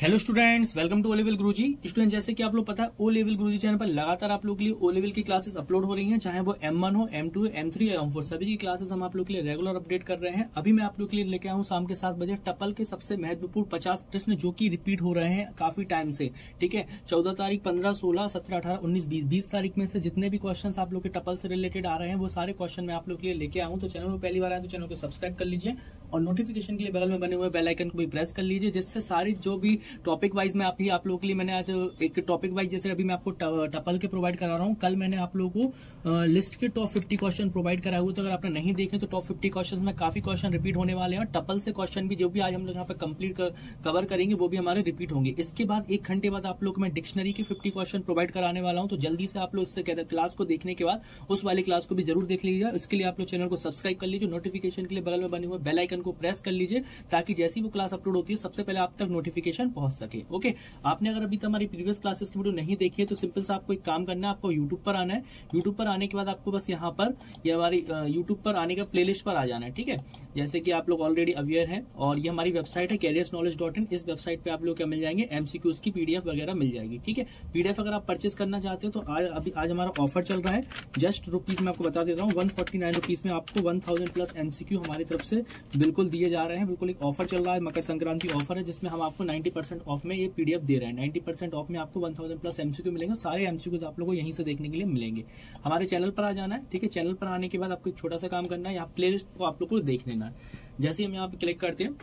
Hello students, welcome to O level Guru ji. Student, जैसे कि आप लोग पता है, ओ लेवल गुरु जी चैनल पर लगातार आप लोग के लिए ओ लेवल की क्लासेस अपलोड हो रही हैं, चाहे वो M1 हो, M2 हो, M3 या M4, सभी की क्लासेस हम आप लोग के लिए रेगुलर अपडेट कर रहे हैं। अभी मैं आप लोग के लिए लेके आया हूँ शाम के 7 बजे टपल के सबसे महत्वपूर्ण 50 प्रश्न जो की रिपीट हो रहे हैं काफी टाइम से। ठीक है, 14 तारीख, 15, 16, 17, 18, 19, 20 तारीख में से जितने भी क्वेश्चन आप लोग के टपल से रिलेटेड आ रहे हैं वो सारे क्वेश्चन मैं आप लोग के लिए लेके आऊँ। तो चैनल में पहली बार आए तो चैनल को सब्सक्राइब कर लीजिए और नोटिफिकेशन के लिए बगल में बने हुए बेल आइकन को भी प्रेस कर लीजिए, जिससे सारी जो भी टॉपिक वाइज में आप लोगों के लिए मैंने आज एक टॉपिक वाइज, जैसे अभी मैं आपको टपल के प्रोवाइड करा रहा हूं, कल मैंने आप लोगों को लिस्ट के टॉप 50 क्वेश्चन प्रोवाइड कराए हुए। तो अगर आपने नहीं देखे तो टॉप 50 क्वेश्चन में काफी क्वेश्चन रिपीट होने वाले हैं। टपल से क्वेश्चन भी जो भी आज हम लोग यहाँ पर कंप्लीट कवर करेंगे वो भी हमारे रिपीट होंगे। इसके बाद 1 घंटे बाद आप लोग मैं डिक्शनरी के 50 क्वेश्चन प्रोवाइड कराने वाला हूँ। तो जल्दी से आप लोग इससे क्लास को देखने के बाद उस वाली क्लास को भी जरूर देख लीजिएगा। इसके लिए आप लोग चैनल को सब्सक्राइब कर लीजिए, नोटिफिकेशन के लिए बगल में बने हुए बेल आइकन को प्रेस कर लीजिए, ताकि जैसी वो क्लास अपलोड होती है सबसे पहले आप तक नोटिफिकेशन पहुंच सके। ओके, आपने अगर अभी तक हमारी प्रीवियस क्लासेस की वीडियो नहीं देखी है तो सिंपल सा आपको एक काम करना है, आपको YouTube पर आना है। YouTube पर आने के बाद आपको बस यहाँ पर ये हमारी YouTube पर आने का प्लेलिस्ट पर आ जाना है। ठीक है, जैसे कि आप लोग ऑलरेडी अवेयर हैं, और ये हमारी वेबसाइट है curiousknowledge.in। इस वेबसाइट पे आप लोग क्या मिल जाएंगे, MCQs की PDF वगैरह मिल जाएगी। ठीक है, PDF अगर आप परचेस करना चाहते हो तो आज हमारा ऑफर चल रहा है। जस्ट रुपीज में आपको बता देता हूँ, 149 रुपीज में आपको 1000+ MCQ हमारी तरफ से बिल्कुल दिए जा रहे हैं। बिल्कुल एक ऑफर चल रहा है, मकर संक्रांति ऑफर है, जिसमें हम आपको 90% ऑफ में ये पीडीएफ दे रहे हैं। 90% ऑफ में आपको 1000+ एमसीक्यू मिलेंगे। सारे एमसीक्यूज आप लोगों को यहीं से देखने के लिए मिलेंगे। हमारे चैनल पर आ जाना है। ठीक है, चैनल पर आने के बाद आपको एक छोटा सा काम करना है, यहाँ प्लेलिस्ट को आप लोग को देख लेना है। जैसे हम यहाँ पे क्लिक करते हैं,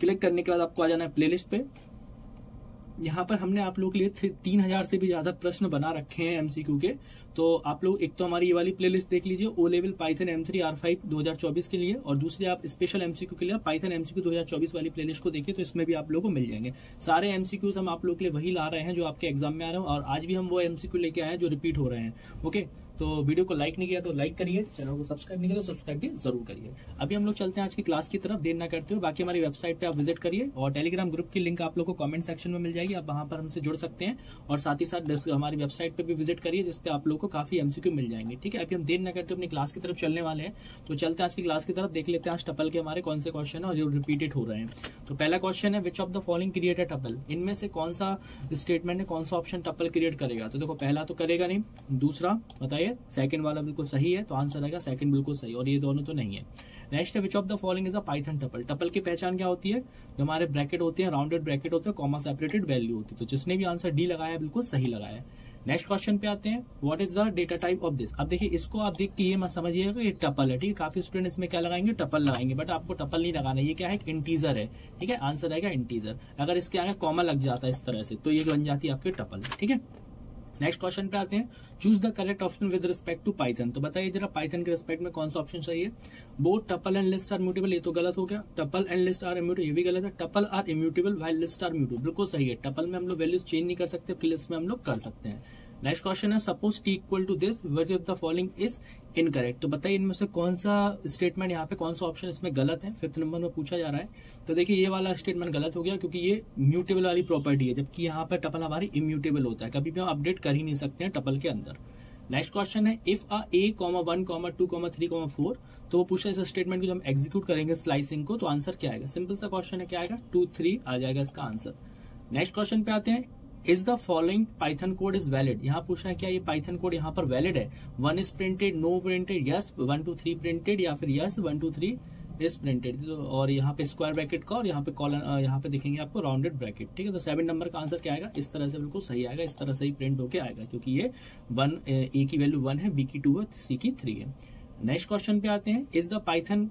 क्लिक करने के बाद आपको आ जाना है प्लेलिस्ट पे। यहाँ पर हमने आप लोग के लिए 3000 से भी ज्यादा प्रश्न बना रखे हैं एमसीक्यू के। तो आप लोग एक तो हमारी ये वाली प्लेलिस्ट देख लीजिए, ओ लेवल पाइथन M3-R5 2024 के लिए, और दूसरी आप स्पेशल एमसीक्यू के लिए पाइथन एमसीक्यू 2024 वाली प्लेलिस्ट को देखिए, तो इसमें भी आप लोगों को मिल जाएंगे। सारे एमसीक्यूज हम आप लोग के लिए वही ला रहे हैं जो आपके एग्जाम में आ रहे हैं, और आज भी हम वो एमसीक्यू लेके आए हैं जो रिपीट हो रहे हैं। ओके, तो वीडियो को लाइक नहीं किया तो लाइक करिए, चैनल को सब्सक्राइब नहीं किया तो सब्सक्राइब भी जरूर करिए। अभी हम लोग चलते हैं आज की क्लास की तरफ, देर ना करते हुए। बाकी हमारी वेबसाइट पे आप विजिट करिए, और टेलीग्राम ग्रुप की लिंक आप लोग को कमेंट सेक्शन में मिल जाएगी, आप वहां पर हमसे जुड़ सकते हैं। और साथ ही साथ हमारी वेबसाइट पे भी विजिट करिए, जिसपे आप लोग को काफी एमसीक्यू मिल जाएंगे। ठीक है, अभी हम देर ना करते अपनी क्लास की तरफ चलने वाले हैं। तो चलते हैं आज की क्लास की तरफ, देख लेते हैं आज टपल के हमारे कौन से क्वेश्चन है और जो रिपीटेड हो रहे हैं। तो पहला क्वेश्चन है, which of the following create a tuple. इनमें से कौन सा स्टेटमेंट है, कौन सा ऑप्शन टपल क्रिएट करेगा। तो देखो, पहला तो करेगा नहीं, दूसरा बताइए, सेकंड वाला बिल्कुल सही है, तो आंसर आएगा सेकंड बिल्कुल सही, और ये दोनों तो नहीं है। नेक्स्ट है, which of the following is a Python tuple. Tuple की पहचान क्या होती है, जो हमारे ब्रैकेट होते हैं, राउंडेड ब्रैकेट होते हैं, कॉमा सेपरेटेड वैल्यू होती है। तो जिसने भी आंसर डी लगाया बिल्कुल सही लगाया। नेक्स्ट क्वेश्चन पे आते हैं, what is the data type of this. अब देखिए, इसको आप देख के ये मत समझिएगा कि ये टपल है। ठीक है, काफी स्टूडेंट इसमें क्या लगाएंगे, टपल लगाएंगे, बट आपको टपल नहीं लगाना, ये क्या है, एक इंटीजर है। ठीक है, आंसर आएगा इंटीजर। अगर इसके आगे कॉमा लग जाता है इस तरह से, तो ये बन जाती है आपके टपल। ठीक है, नेक्स्ट क्वेश्चन पे आते हैं, choose the correct option with respect to Python. तो बताइए जरा, पाइथन के रिस्पेक्ट में कौन सा ऑप्शन सही है। Both tuple and list are mutable, ये तो गलत हो गया। Tuple and list are immutable, ये भी गलत है। Tuple are immutable while list are mutable, बिल्कुल सही है। टपल में हम लोग वैल्यूज चेंज नहीं कर सकते, लिस्ट में हम लोग कर सकते हैं। नेक्स्ट क्वेश्चन है, suppose T equal to this, which of the following is incorrect. तो बताइए इनमें से कौन सा स्टेटमेंट यहाँ पे, कौन सा ऑप्शन इसमें गलत है, 5th नंबर में पूछा जा रहा है। तो देखिए, ये वाला स्टेटमेंट गलत हो गया, क्योंकि ये म्यूटेबल वाली प्रॉपर्टी है, जबकि यहाँ पे टपल हमारी इम्यूटेबल होता है, कभी भी हम अपडेट कर ही नहीं सकते हैं टपल के अंदर। नेक्स्ट क्वेश्चन है, इफ a(1, 2, 3, 4), तो वो पूछा इस स्टेटमेंट को जब हम एग्जीक्यूट करेंगे स्लाइसिंग को, तो आंसर क्या आएगा। सिंपल सा क्वेश्चन है, क्या आएगा, 2, 3 आ जाएगा इसका आंसर। नेक्स्ट क्वेश्चन पे आते हैं, is the following Python code is valid. यहाँ पूछना है क्या ये पाइथन कोड यहाँ पर वैलिड है। 1 is printed, no printed, yes, 1, 2, 3 printed, या फिर यस 1, 2, 3 इज प्रिंटेड। और यहाँ पे स्क्वायर ब्रैकेट का, और यहाँ पे कॉलन, यहाँ पे दिखेंगे आपको राउंडेड ब्रैकेट। ठीक है, तो 7 नंबर का आंसर क्या आएगा, इस तरह से बिल्कुल सही आएगा, इस तरह से ही प्रिंट होके आएगा, क्योंकि ये 1, ए की वैल्यू 1 है, बी की 2 है, सी की 3 है। नेक्स्ट क्वेश्चन पे आते हैं, is the Python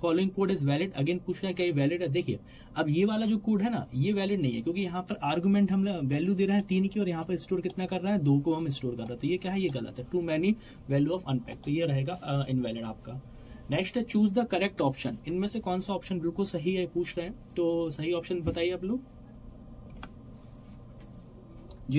following code is valid. Again पूछना है क्या ये वैलिड है। देखिए, अब ये वाला जो कोड है ना, ये वैलिड नहीं है, क्योंकि यहाँ पर आर्गुमेंट हम वैल्यू दे रहे हैं 3 की, और यहाँ पर स्टोर कितना कर रहा है, 2 को हम स्टोर कर रहे हैं। तो ये क्या है, ये गलत है, too many value of unpack, तो ये रहेगा इनवैलिड आपका। नेक्स्ट है, चूज द करेक्ट ऑप्शन। इनमें से कौन सा ऑप्शन बिल्कुल सही है पूछ रहे हैं, तो सही ऑप्शन बताइए आप लोग।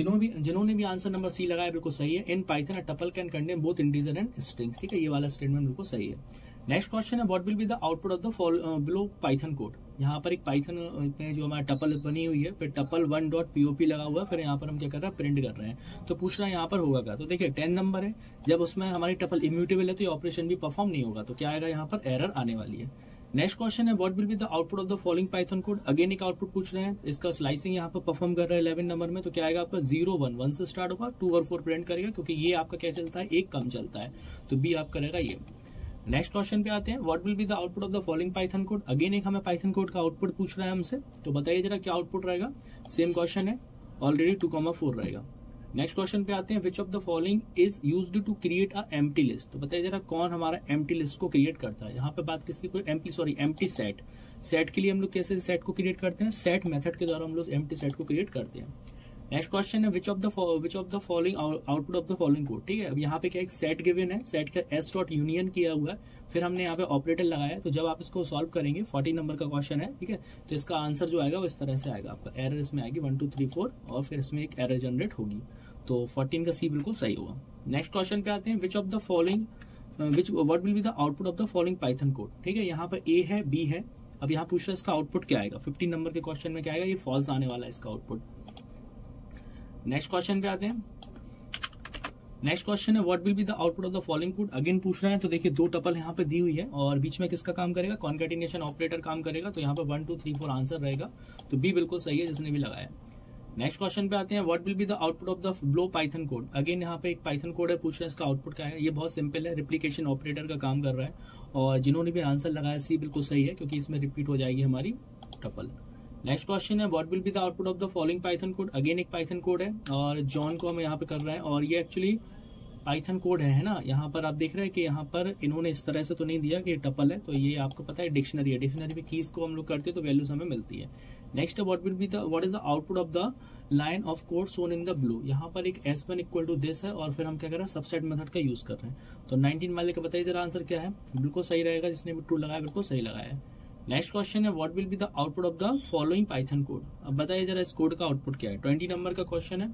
जिन्होंने भी आंसर नंबर सी लगाया बिल्कुल सही है। In Python a tuple can contain both integer and strings. ठीक है, ये वाला स्टेटमेंट बिल्कुल सही है। नेक्स्ट क्वेश्चन है, what will be the output of the below Python code. यहाँ पर एक पाइथन में जो हमारा टपल बनी हुई है, फिर टपल 1.pop लगा हुआ है, फिर यहाँ पर हम क्या कर रहे हैं, प्रिंट कर रहे हैं। तो पूछ रहा है यहाँ पर होगा क्या, तो देखिए 10 नंबर है, जब उसमें हमारी टपल इम्यूटेबल है तो ये ऑपरेशन भी परफॉर्म नहीं होगा, तो क्या आएगा, यहाँ पर एरर आने वाली है। नेक्स्ट क्वेश्चन है what will be the output of the following Python code. Again एक आउटपुट पूछ रहे हैं, इसका स्लाइसिंग यहाँ पर परफॉर्म कर रहा है 11 नंबर में। तो क्या आएगा आपका 0 1 1 से स्टार्ट होगा, 2 और 4 प्रिंट करेगा क्योंकि ये आपका क्या चलता है, एक कम चलता है, तो बी आप करेगा ये। नेक्स्ट क्वेश्चन पे आते हैं what will be the output of the following Python code. Again एक हमें पाइथन कोड का आउटपुट पूछ रहा है हमसे, तो बताइए जरा क्या आउटपुट रहेगा। सेम क्वेश्चन है, ऑलरेडी 2 4 रहेगा। नेक्स्ट क्वेश्चन पे आते हैं which of the following is used to create a empty list. तो बताइए जरा कौन हमारा एम्प्टी लिस्ट को क्रिएट करता है। यहाँ पे बात किसकी, कोई एम्प्टी सेट के लिए हम लोग कैसे सेट को क्रिएट करते हैं, सेट मेथड के द्वारा हम लोग एम्प्टी सेट को क्रिएट करते हैं। नेक्स्ट क्वेश्चन है which of the following output of the following code. ठीक है, अब यहाँ पे क्या एक सेट गिवन है, सेट का एस डॉट यूनियन किया हुआ है, फिर हमने यहाँ पे ऑपरेटर लगाया। तो जब आप इसको सॉल्व करेंगे 40 नंबर का क्वेश्चन है, ठीक है, तो इसका आंसर जो आएगा वो इस तरह से आएगा आपका। एरर इसमें आएगी 1 2 3 4 और फिर इसमें एक एरर जनरेट होगी, तो 14 का सी बिल्कुल सही होगा। नेक्स्ट क्वेश्चन पे आते हैं what will be the output of the following Python code. ठीक है, यहाँ पर ए है, बी है, अब यहाँ पूछ रहा है इसका आउटपुट क्या आएगा। 15 नंबर के क्वेश्चन में क्या आएगा, ये फॉल्स आने वाला है इसका आउटपुट। नेक्स्ट क्वेश्चन पे आते हैं। नेक्स्ट क्वेश्चन है what will be the output of the following code. Again पूछ रहे हैं, तो देखिए 2 टपल यहाँ पे दी हुई है और बीच में किसका काम करेगा, कॉन्कैटिनेशन ऑपरेटर काम करेगा। तो यहाँ पे 1 2 3 4 आंसर रहेगा, तो बी बिल्कुल सही है जिसने भी लगाया। नेक्स्ट क्वेश्चन पे आते हैं what will be the output of the below Python code. Again यहाँ पे एक पाइथन कोड है, पूछ रहे हैं इसका आउटपुट क्या है। ये बहुत सिंपल है, रिप्लिकेशन ऑपरेटर का काम कर रहा है और जिन्होंने भी आंसर लगाया सी बिल्कुल सही है क्योंकि इसमें रिपीट हो जाएगी हमारी टपल। नेक्स्ट क्वेश्चन है what will be the output of the following Python code. Again एक पाइथन कोड है और जॉन को हम यहाँ पे कर रहे हैं और ये एक्चुअली पाइथन कोड है ना। यहाँ पर आप देख रहे हैं कि यहाँ पर इन्होंने इस तरह से तो नहीं दिया कि टपल है, तो ये आपको पता है डिक्शनरी है, डिक्शनरी में कीज को हम लोग करते हैं तो वैल्यूज हमें मिलती है। Next what is the output of the line of code shown in the blue. यहाँ पर एक s1 इक्वल टू दिस है और फिर हम क्या कर रहे हैं, सबसेट मेथड का यूज कर रहे हैं। तो 19 वाले का बताइए जरा आंसर क्या है, बिल्कुल सही रहेगा, जिसने भी ट्रू लगाया बिल्कुल सही लगाया है। नेक्स्ट क्वेश्चन है what will be the output of the following Python code. अब बताइए जरा इस कोड का आउटपुट क्या है। 20 नंबर का क्वेश्चन है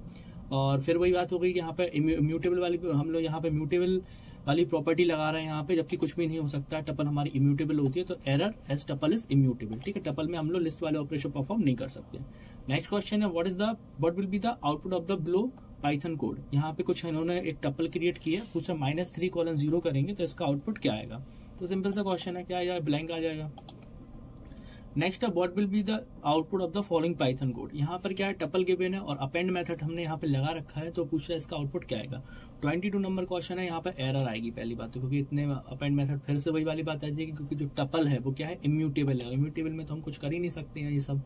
और फिर वही बात हो गई कि यहाँ पे म्यूटेबल वाली, हम लोग यहाँ पे म्यूटेबल वाली प्रॉपर्टी लगा रहे हैं यहाँ पे, जबकि कुछ भी नहीं हो सकता, टपल हमारी इम्यूटेबल होती है। तो error as tuple is immutable. ठीक है, टपल में हम लोग लिस्ट वाले ऑपरेशन परफॉर्म नहीं कर सकते। नेक्स्ट क्वेश्चन है what will be the output of the below Python code. यहाँ पे कुछ इन्होंने एक टपल क्रिएट किया, कुछ -3:0 करेंगे तो इसका आउटपुट क्या आएगा। तो सिंपल सा क्वेश्चन है, क्या यार ब्लैंक आ जाएगा। Next what will be the output of the following Python code. यहाँ पर क्या है, टपल गिवन है और अपेंड मेथड हमने यहाँ पे लगा रखा है, तो पूछ रहा है इसका आउटपुट क्या आएगा। 22 नंबर क्वेश्चन है, यहाँ पे एरर आएगी पहली बात तो, क्योंकि इतने अपेंड मेथड फिर से वही वाली बात आ जाएगी क्योंकि जो टपल है वो क्या है, इम्यूटेबल है, इम्यूटेबल में तो हम कुछ कर ही नहीं सकते हैं ये सब।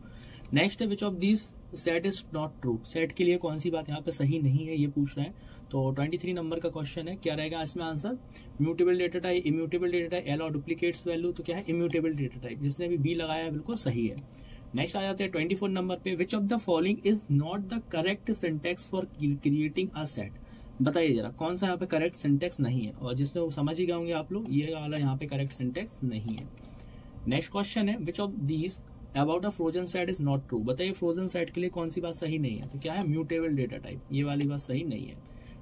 नेक्स्ट है which of this set is not true. Set के लिए कौन सी बात यहाँ पे सही नहीं है ये पूछ रहे हैं। तो 23 नंबर का क्वेश्चन है, क्या रहेगा इसमें answer, mutable data type, immutable data type, L और डुप्लीकेट्स वैल्यू, तो क्या है इम्यूटेबल डेटा टाइप, जिसने भी बी लगाया है बिल्कुल सही है। नेक्स्ट आ जाते हैं 24 नंबर पे, which of the following is not the correct syntax for creating a set. बताइए जरा कौन सा यहाँ पे करेक्ट सिंटेक्स नहीं है, और जिसने वो समझ ही गए होंगे आप लोग, ये वाला यहाँ पे करेक्ट सिंटेक्स नहीं है। नेक्स्ट क्वेश्चन है which of these about a frozen set is not true. बताइए फ्रोजन सेट के लिए कौन सी बात सही नहीं है, तो क्या है म्यूटेबल डेटा टाइप, ये वाली बात सही नहीं है।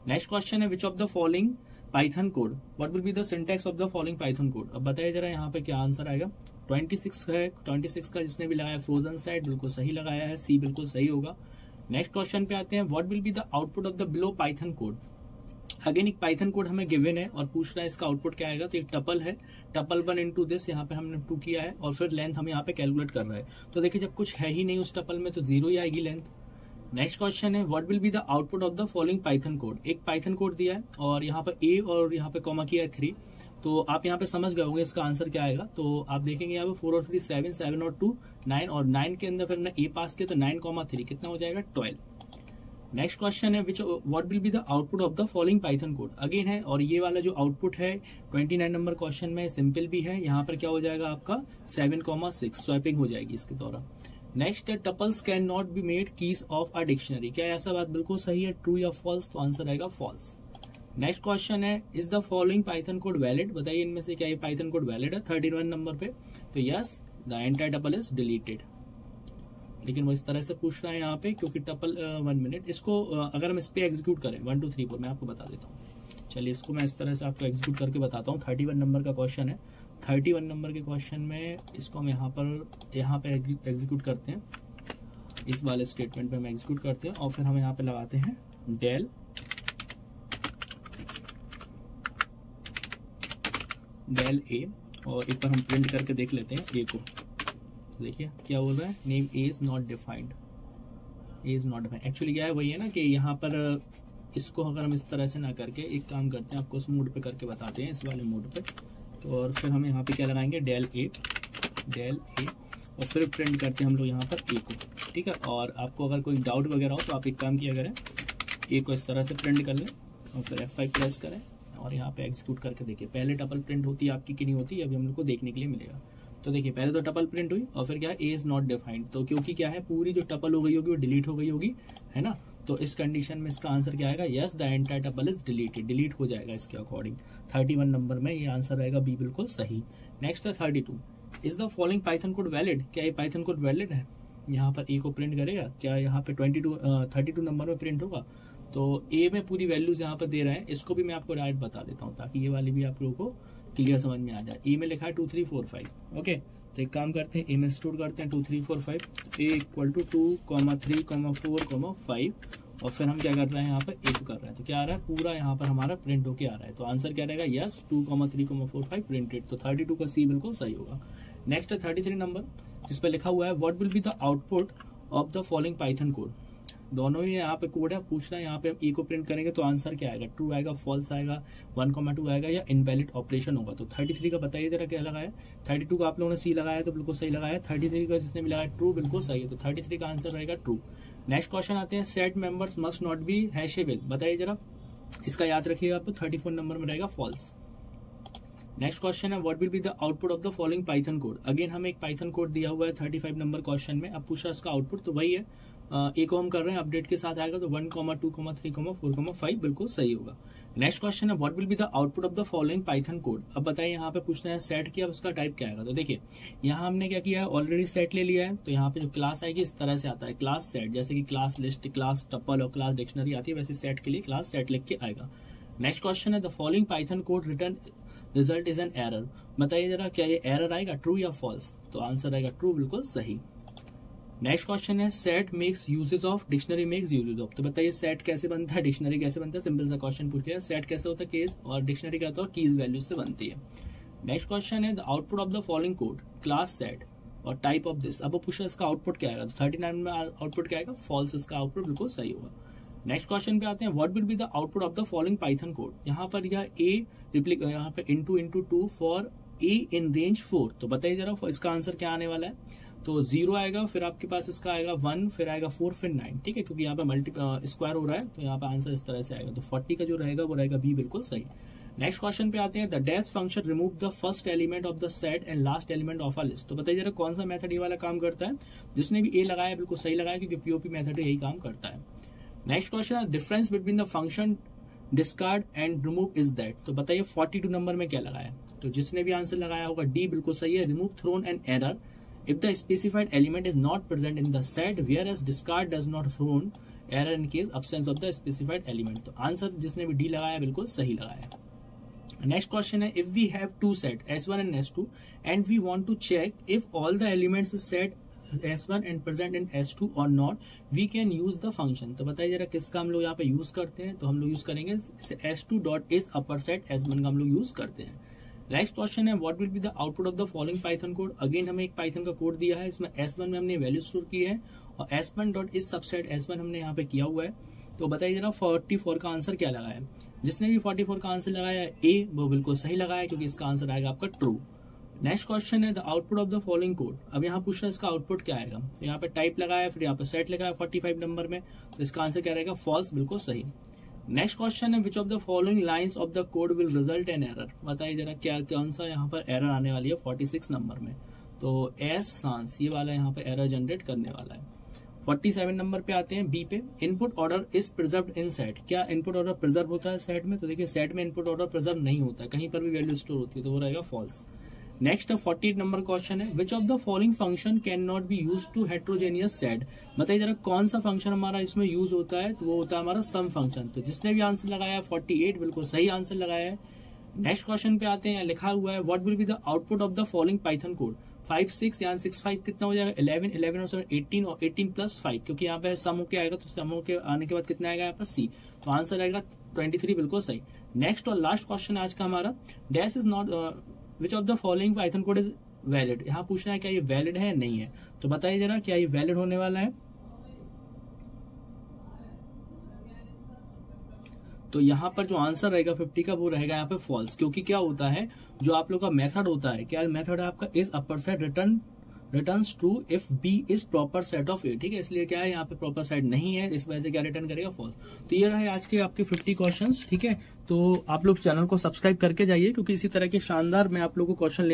नेक्स्ट क्वेश्चन है which of the following Python code, what will be the syntax of the following Python code. अब बताइए जरा यहाँ पे क्या आंसर आएगा। 26 है, 26 का जिसने भी लगाया फ्रोजन सेट बिल्कुल सही लगाया है, सी बिल्कुल सही होगा। नेक्स्ट क्वेश्चन पे आते हैं what will be the output of the below Python code. Again एक पाइथन कोड हमें गिवन है और पूछ रहा है इसका आउटपुट क्या आएगा। तो एक टपल है, टपल 1 × दिस यहाँ पे हमने 2 किया है और फिर लेंथ हम यहाँ पे कैलकुलेट कर रहे हैं। तो देखिए जब कुछ है ही नहीं उस टपल में तो 0 ही आएगी लेंथ। नेक्स्ट क्वेश्चन है what will be the output of the following Python code. एक पाइथन कोड दिया है और यहाँ पर ए और यहाँ पे कॉमा किया है 3, तो आप यहाँ पे समझ गए होंगे इसका आंसर क्या आएगा। तो आप देखेंगे यहाँ पे 4 और 3 7, 7 और 2 9, और 9 के अंदर फिर ए पास किया तो 9 3 कितना हो जाएगा, 12। नेक्स्ट क्वेश्चन है what will be the output of the following Python code. Again है और ये वाला जो आउटपुट है 29 नंबर क्वेश्चन में सिंपल भी है, यहाँ पर क्या हो जाएगा आपका 7 6, स्वाइपिंग हो जाएगी इसके द्वारा। नेक्स्ट है tuples can not be made keys of a dictionary. क्या ऐसा बात बिल्कुल सही है, ट्रू या फॉल्स, तो आंसर आएगा फॉल्स। नेक्स्ट क्वेश्चन है is the following Python code valid. बताइए इनमें से क्या ये पाइथन कोड वैलिड है। 31 नंबर पे तो yes, the entire tuple is deleted, लेकिन वो इस तरह से पूछ रहा है यहाँ पे क्योंकि टपल 1 मिनट इसको अगर हम इस पे एग्जीक्यूट करें 1 2 3 4, मैं आपको बता देता हूँ। चलिए इसको मैं इस तरह से आपको एग्जीक्यूट करके बताता हूँ। 31 नंबर का क्वेश्चन है, 31 नंबर के क्वेश्चन में इसको हम यहाँ पे एग्जीक्यूट करते हैं, इस वाले स्टेटमेंट पे हम एग्जीक्यूट करते हैं और फिर हम यहाँ पे लगाते हैं डेल ए और एक बार हम प्रिंट करके देख लेते हैं ए को। तो देखिए क्या बोल रहा है, name A is not defined, A is not defined. Actually क्या है वही है ना कि यहाँ पर इसको अगर हम इस तरह से ना करके एक काम करते हैं, आपको उस मोड पे करके बताते हैं इस वाले मोड पे। तो और फिर हम यहाँ पे क्या लगाएंगे, डेल ए और फिर प्रिंट करते हैं हम लोग यहाँ पर ए को, ठीक है। और आपको अगर कोई डाउट वगैरह हो तो आप एक काम किया करें, ए को इस तरह से प्रिंट कर लें और फिर F5 प्रेस करें और यहाँ पे एग्जीक्यूट करके देखिए। पहले टपल प्रिंट होती है आपकी कि नहीं होती, अभी हम लोग को देखने के लिए मिलेगा। तो देखिए पहले तो टपल प्रिंट हुई और फिर क्या है, ए इज नॉट डिफाइंड। तो क्योंकि क्या है पूरी जो टपल हो गई होगी वो डिलीट हो गई होगी, है ना। तो इस कंडीशन में इसका आंसर क्या आएगा, yes the entire tuple is deleted, delete हो जाएगा इसके अकॉर्डिंग। 31 नंबर में ये आंसर आएगा, बी बिल्कुल सही। नेक्स्ट है 32, is the following Python code valid, क्या ये पाइथन कोड वैलिड है। यहाँ पर ए को प्रिंट करेगा, क्या यहाँ पे 32 नंबर में प्रिंट होगा। तो ए में पूरी वैल्यूज यहाँ पर दे रहे हैं, इसको भी मैं आपको डायरेक्ट बता देता हूँ ताकि ये वाली भी आप लोगों को क्लियर समझ में आ जाए। ए में लिखा है 2 3 4 5, ओके। तो एक काम करते हैं, ए में स्टोर करते हैं 2 3 4 5, ए इक्वल टू 2 3 4 5 और फिर हम क्या कर रहे हैं यहाँ पर ए को कर रहे हैं। तो क्या आ रहा है पूरा यहाँ पर हमारा प्रिंट होके आ रहा है। तो आंसर क्या रहेगा, यस 2 3 4 5 प्रिंटेड। तो 32 का सी बिल्कुल सही होगा। नेक्स्ट है 33 नंबर जिस पर लिखा हुआ है what will be the output of the following Python code. दोनों ही यहाँ पे कोड है, पूछना है यहाँ पे ए को प्रिंट करेंगे तो आंसर क्या आएगा, ट्रू आएगा, फॉल्स आएगा, 1.2 आएगा या इनवैलिड ऑपरेशन होगा। तो 33 का बताइए जरा क्या लगाया, 32 का आप लोगों ने सी लगाया तो बिल्कुल सही लगाया, 33 का जिसने भी लगाया ट्रू बिल्कुल सही है। तो 33 का आंसर रहेगा ट्रू। नेक्स्ट क्वेश्चन आते हैं, set members must not be hashable, बताइए जरा इसका याद रखिएगा आपको, 34 नंबर में रहेगा फॉल्स। नेक्स्ट क्वेश्चन है what will be the output of the following Python code. Again हमें एक पाइथन कोड दिया हुआ है 35 नंबर क्वेश्चन में, अब पूछा इसका आउटपुट। तो वही है, ए को हम कर रहे हैं अपडेट के साथ आएगा, तो 1 2 3 4 5 बिल्कुल सही होगा। नेक्स्ट क्वेश्चन है what will be the output of the following Python code. अब बताइए यहाँ पे पूछना है सेट किया, अब उसका टाइप क्या आएगा। तो देखिए यहाँ हमने क्या किया है, ऑलरेडी सेट ले लिया है। तो यहाँ पे जो क्लास आएगी इस तरह से आता है, क्लास सेट, जैसे कि क्लास लिस्ट, क्लास टपल और क्लास डिक्शनरी आती है, वैसे सेट के लिए क्लास सेट लिख के आएगा। नेक्स्ट क्वेश्चन है the following Python code return result is an error, बताइए जरा क्या ये एरर आएगा, ट्रू या फॉल्स। तो आंसर आएगा ट्रू बिल्कुल सही। नेक्स्ट क्वेश्चन है set makes usage of, dictionary makes usage of. तो बताइए सेट कैसे बनता है, डिक्शनरी कैसे बनता है, सिंपल सा क्वेश्चन पूछ लिया। सेट कैसे होता है, केस, और डिक्शनरी क्या होता है, कीज वैल्यूज से बनती है। नेक्स्ट क्वेश्चन है the output of the following code, class set और टाइप ऑफ दिस। अब वो पूछा इसका आउटपुट क्या आएगा, तो 39 में आउटपुट क्या आएगा, फॉल्स, इसका आउटपुट बिल्कुल सही होगा। नेक्स्ट क्वेश्चन पे आते हैं what will be the output of the following Python code. यहाँ पर यह ए रिप्लिक, यहाँ पे **2 फॉर ए इन रेंज 4। तो बताइए जरा इसका आंसर क्या आने वाला है, तो 0 आएगा, फिर आपके पास इसका आएगा 1, फिर आएगा 4, फिर 9, ठीक है, क्योंकि यहाँ पे स्क्वायर हो रहा है। तो यहाँ पे आंसर इस तरह से आएगा। तो 40 का जो रहेगा वो रहेगा बी बिल्कुल सही। नेक्स्ट क्वेश्चन पे आते हैं the dash function remove the first element of the set and last element of a list. तो बताइए जरा कौन सा मेथड ये वाला काम करता है, जिसने भी ए लगाया बिल्कुल सही लगाया, क्योंकि पीओपी मेथड यही काम करता है। नेक्स्ट क्वेश्चन है difference between the function discard and remove is that. तो बताइए 42 नंबर में क्या लगाया, तो जिसने भी आंसर लगाया होगा डी बिल्कुल सही है, remove thrown and error if the specified element is not present in the set whereas discard does not thrown error in case absence of the specified element. तो आंसर जिसने भी D लगाया बिल्कुल सही लगाया। नेक्स्ट क्वेश्चन है if we have two set S1 and S2 and we want to check if all the elements set S1 and present in S2 or not, we can use the function. तो बताइए जरा किसका हम लोग यहाँ पे use करते हैं, तो हम लोग यूज करेंगे S2.is upper set S1 का हम लोग यूज करते हैं। नेक्स्ट क्वेश्चन है what will be the output of the following Python code. Again हमें एक पाइथन का कोड दिया है, इसमें S1 में हमने वैल्यू स्टोर की है और S1.is सबसेट S1 हमने यहाँ पे किया हुआ है। तो बताइए जरा 44 का आंसर क्या लगाया, जिसने भी 44 का आंसर लगाया A वो बिल्कुल सही लगाया, क्योंकि इसका आंसर आएगा आपका ट्रू। नेक्स्ट क्वेश्चन है the output of the following code. अब यहाँ पूछना है इसका आउटपुट क्या आएगा, तो यहाँ पे टाइप लगाया, फिर यहाँ पे सेट लगाया 45 नंबर में, तो इसका आंसर क्या रहेगा, फॉल्स बिल्कुल सही। नेक्स्ट क्वेश्चन है which of the following lines of the code will result an error. बताइए जरा क्या कौन सा यहाँ पर एरर आने वाली है 46 नंबर में, तो एस सांस ये वाला यहाँ पे एरर जनरेट करने वाला है। 47 नंबर पे आते हैं बी पे, input order is preserved in set. क्या इनपुट ऑर्डर प्रिजर्व होता है सेट में, तो देखिए सेट में इनपुट ऑर्डर प्रिजर्व नहीं होता है, कहीं पर भी वैल्यू स्टोर होती है, तो वो रहेगा फॉल्स। नेक्स्ट 48 नंबर क्वेश्चन है which of the following function can not be use to heterogeneous set. बताइए जरा कौन सा फंक्शन हमारा इसमें यूज होता है, तो वो होता है हमारा सम फंक्शन। तो जिसने भी आंसर लगाया 48 बिल्कुल सही आंसर लगाया है। नेक्स्ट क्वेश्चन पे आते हैं, लिखा हुआ है what will be the output of the following Python code. 5 6 यहाँ 6 5 कितना हो जाएगा 11 11 और 7 18 और 18 प्लस 5, क्योंकि यहाँ पे सम होके आएगा, तो सम होके आने के बाद कितना आएगा यहाँ पर सी। तो आंसर आएगा 23 बिल्कुल सही। नेक्स्ट और लास्ट क्वेश्चन आज का हमारा dash is not which of the following Python code is valid, यहाँ पूछना है क्या ये वैलिड है नहीं है, तो बताइए जरा क्या ये वैलिड होने वाला है। तो यहाँ पर जो आंसर रहेगा 50 का वो रहेगा यहाँ पे फॉल्स, क्योंकि क्या होता है जो आप लोग का मेथड होता है, क्या मेथड है आपका, is upper set returns true if B is proper set of A, ठीक है, इसलिए क्या है यहाँ पे प्रॉपर सेट नहीं है, इस वजह से क्या रिटर्न करेगा फॉल्स। तो ये रहे आज के आपके 50 क्वेश्चंस, ठीक है। तो आप लोग चैनल को सब्सक्राइब करके जाइए, क्योंकि इसी तरह के शानदार मैं आप लोगों को क्वेश्चन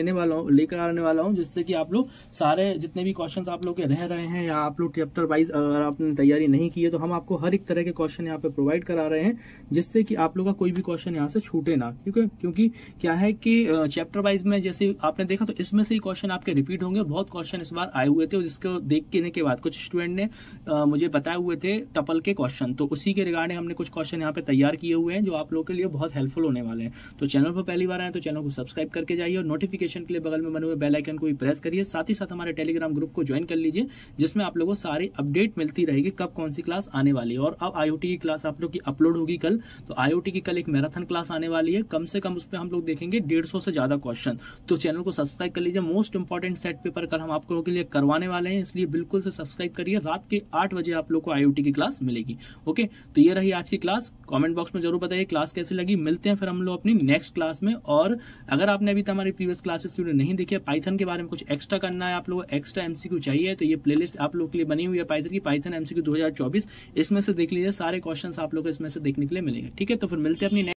लेकर आने वाला हूँ, जिससे कि आप लोग सारे जितने भी क्वेश्चंस आप लोग के रह रहे हैं या आप लोग चैप्टर वाइज अगर आपने तैयारी नहीं की है, तो हम आपको हर एक तरह के क्वेश्चन यहाँ पे प्रोवाइड करा रहे हैं, जिससे कि आप लोग का कोई भी क्वेश्चन यहाँ से छूटे ना, ठीक है। क्योंकि क्या है कि चैप्टर वाइज में जैसे आपने देखा तो इसमें से ही क्वेश्चन आपके रिपीट होंगे, बहुत क्वेश्चन इस बार आए हुए थे, जिसको देखने के बाद कुछ स्टूडेंट ने मुझे बताए हुए थे टपल के क्वेश्चन, तो उसी के रिगार्डिंग हमने कुछ क्वेश्चन यहाँ पे तैयार किए हुए हैं जो आप लोग के बहुत हेल्पफुल होने वाले हैं। तो चैनल पर पहली बार आए तो चैनल को सब्सक्राइब करके जाइए, और नोटिफिकेशन के लिए बगल में बने हुए बेल आइकन को भी प्रेस करिए, साथ ही साथ हमारे टेलीग्राम ग्रुप को ज्वाइन कर लीजिए, जिसमें आप लोगों को सारी अपडेट मिलती रहेगी कब कौन सी क्लास आने वाली है। और अब आईओटी की क्लास आप लोग की अपलोड होगी कल, तो आईओटी की कल एक मैराथन क्लास आने वाली है, कम से कम उसमें हम लोग देखेंगे 150 से ज्यादा क्वेश्चन, तो चैनल को सब्सक्राइब कर लीजिए। मोस्ट इंपॉर्टेंट सेट पेपर कल हम आप लोगों के लिए करवाने वाले हैं, इसलिए बिल्कुल से सब्सक्राइब करिए, रात के 8 बजे आप लोग को आईओटी की क्लास मिलेगी। ओके, तो ये रही आज की क्लास, कॉमेंट बॉक्स में जरूर बताइए क्लास कैसी लगी। मिलते हैं फिर हम लोग अपनी नेक्स्ट क्लास में, और अगर आपने अभी तक हमारी प्रीवियस क्लासेस वीडियो नहीं देखी है, पाइथन के बारे में कुछ एक्स्ट्रा करना है, आप लोगों को एक्स्ट्रा एमसीक्यू चाहिए, तो ये प्लेलिस्ट आप लोग के लिए बनी हुई है पाइथन की, पाइथन एमसीक्यू 2024, इसमें से देख लीजिए, सारे क्वेश्चंस आप लोग को इसमें से देखने के लिए मिलेंगे, ठीक है। तो फिर मिलते हैं अपनी